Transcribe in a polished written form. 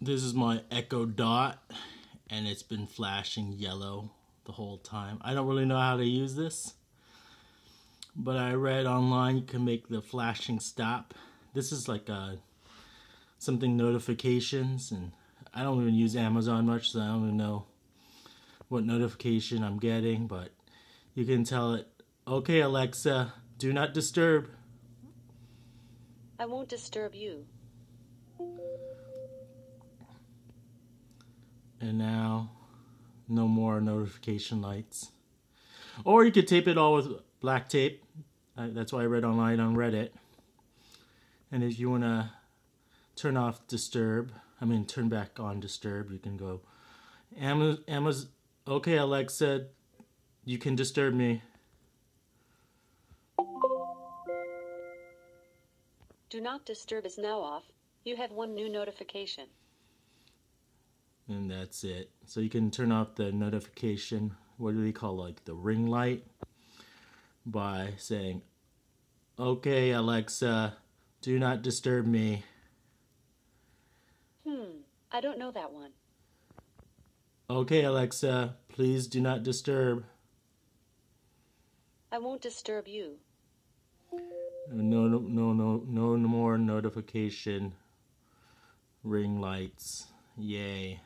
This is my Echo Dot, and it's been flashing yellow the whole time. I don't really know how to use this, but I read online you can make the flashing stop. This is like something notifications, and I don't even use Amazon much, so I don't even know what notification I'm getting, but you can tell it, okay Alexa, do not disturb. I won't disturb you. And now, no more notification lights. Or you could tape it all with black tape. That's what I read online on Reddit. And if you want to turn off disturb, turn back on disturb, you can go, okay Alexa, you can disturb me. Do not disturb is now off. You have one new notification. And that's it. So you can turn off the notification, what do they call, like the ring light, by saying, okay Alexa, do not disturb me. I don't know that one. Okay Alexa, please do not disturb. I won't disturb you. No more notification ring lights. Yay.